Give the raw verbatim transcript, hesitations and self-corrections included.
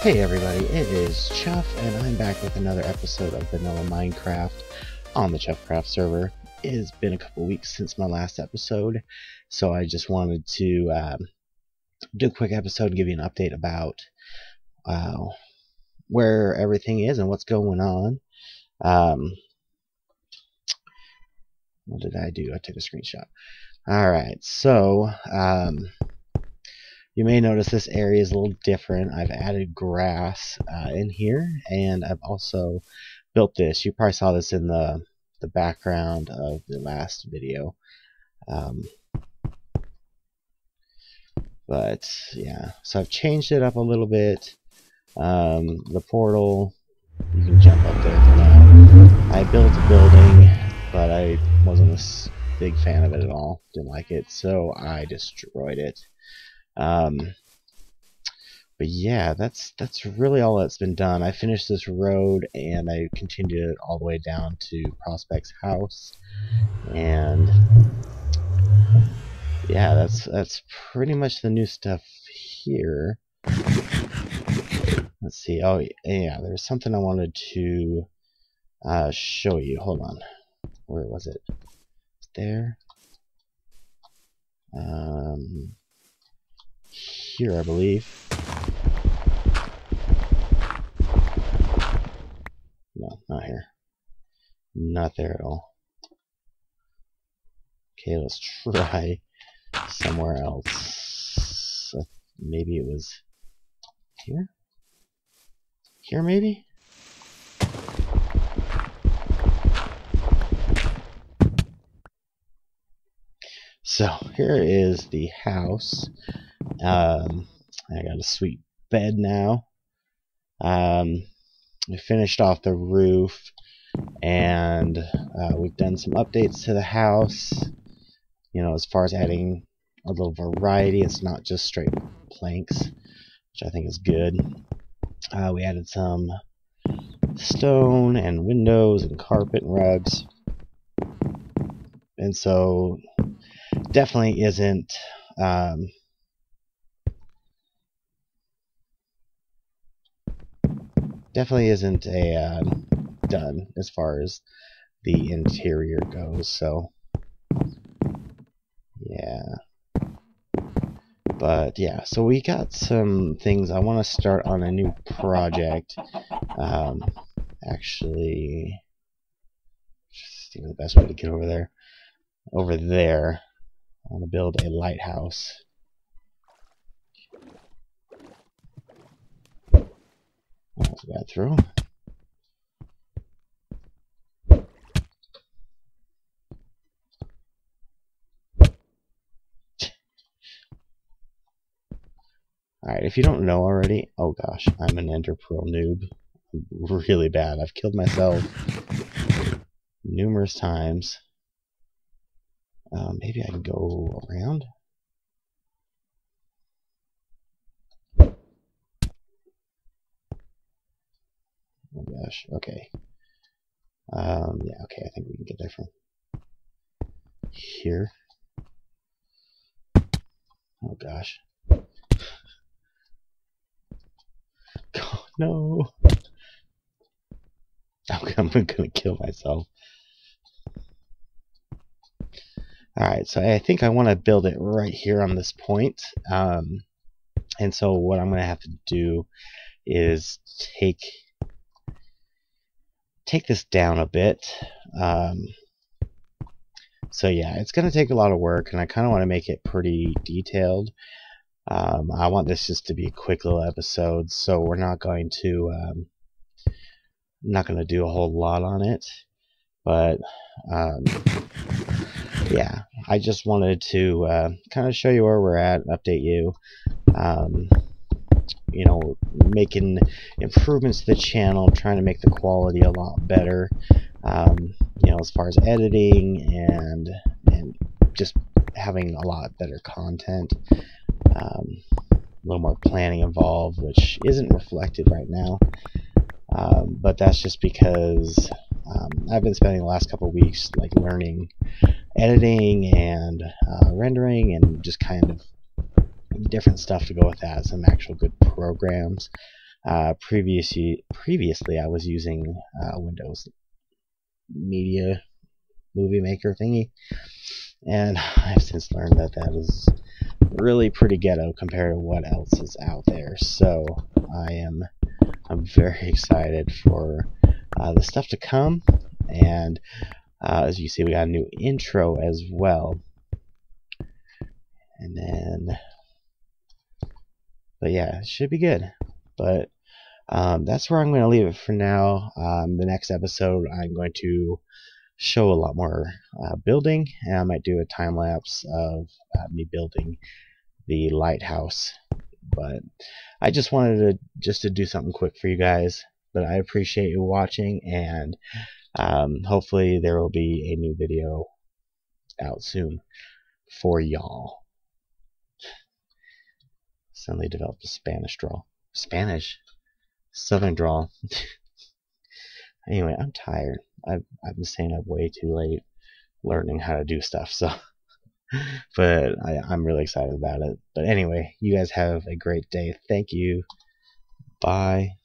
Hey everybody, it is Chuff, and I'm back with another episode of Vanilla Minecraft on the ChoughCraft server. It has been a couple weeks since my last episode, so I just wanted to um, do a quick episode and give you an update about uh, where everything is and what's going on. Um, what did I do? I took a screenshot. Alright, so... Um, You may notice this area is a little different. I've added grass uh, in here, and I've also built this. You probably saw this in the, the background of the last video. Um, but, yeah. So I've changed it up a little bit. Um, the portal, you can jump up there for now. I built a building, but I wasn't a big fan of it at all. Didn't like it, so I destroyed it. Um, but yeah, that's that's really all that's been done. I finished this road, and I continued it all the way down to Prospect's house, and yeah, that's that's pretty much the new stuff here. Let's see. Oh yeah, there's something I wanted to uh, show you. Hold on. Where was it? There. Um. Here, I believe. No, not here. Not there at all. Okay, let's try somewhere else. Maybe it was here? Here, maybe? So, here is the house. Um, I got a sweet bed now. Um, we finished off the roof, and uh, we've done some updates to the house. You know, as far as adding a little variety, it's not just straight planks, which I think is good. Uh, we added some stone and windows and carpet and rugs, and so definitely isn't. Um, Definitely isn't a uh, done as far as the interior goes, so yeah. But yeah, so we got some things. I want to start on a new project. Um, actually, just think the best way to get over there. Over there, I want to build a lighthouse. That's a bad throw. Alright, if you don't know already, oh gosh, I'm an Ender Pearl noob. Really bad. I've killed myself numerous times. Uh, maybe I can go around. Oh gosh, okay. Um, yeah, okay, I think we can get there from here. Oh gosh. Oh, no! I'm gonna kill myself. Alright, so I think I want to build it right here on this point. Um, and so what I'm gonna have to do is take... take this down a bit. Um, so yeah, it's going to take a lot of work, and I kind of want to make it pretty detailed. Um, I want this just to be a quick little episode, so we're not going to um, not going to do a whole lot on it. But um, yeah, I just wanted to uh, kind of show you where we're at, and update you. Um, you know, making improvements to the channel, trying to make the quality a lot better, um, you know, as far as editing and and just having a lot better content, um, a little more planning involved, which isn't reflected right now, um, but that's just because um, I've been spending the last couple of weeks like learning editing and uh, rendering and just kind of different stuff to go with that, some actual good programs. Uh, previously, previously I was using uh, Windows Media Movie Maker thingy, and I've since learned that that is really pretty ghetto compared to what else is out there. So I am I'm very excited for uh, the stuff to come, and uh, as you see, we got a new intro as well. And then, but yeah, it should be good. But um, that's where I'm going to leave it for now. Um, the next episode, I'm going to show a lot more uh, building, and I might do a time lapse of uh, me building the lighthouse. But I just wanted to just to do something quick for you guys. But I appreciate you watching, and um, hopefully there will be a new video out soon for y'all. Suddenly developed a Spanish drawl. Spanish, Southern drawl. Anyway, I'm tired. I've I've been staying up way too late, learning how to do stuff. So, but I, I'm really excited about it. But anyway, you guys have a great day. Thank you. Bye.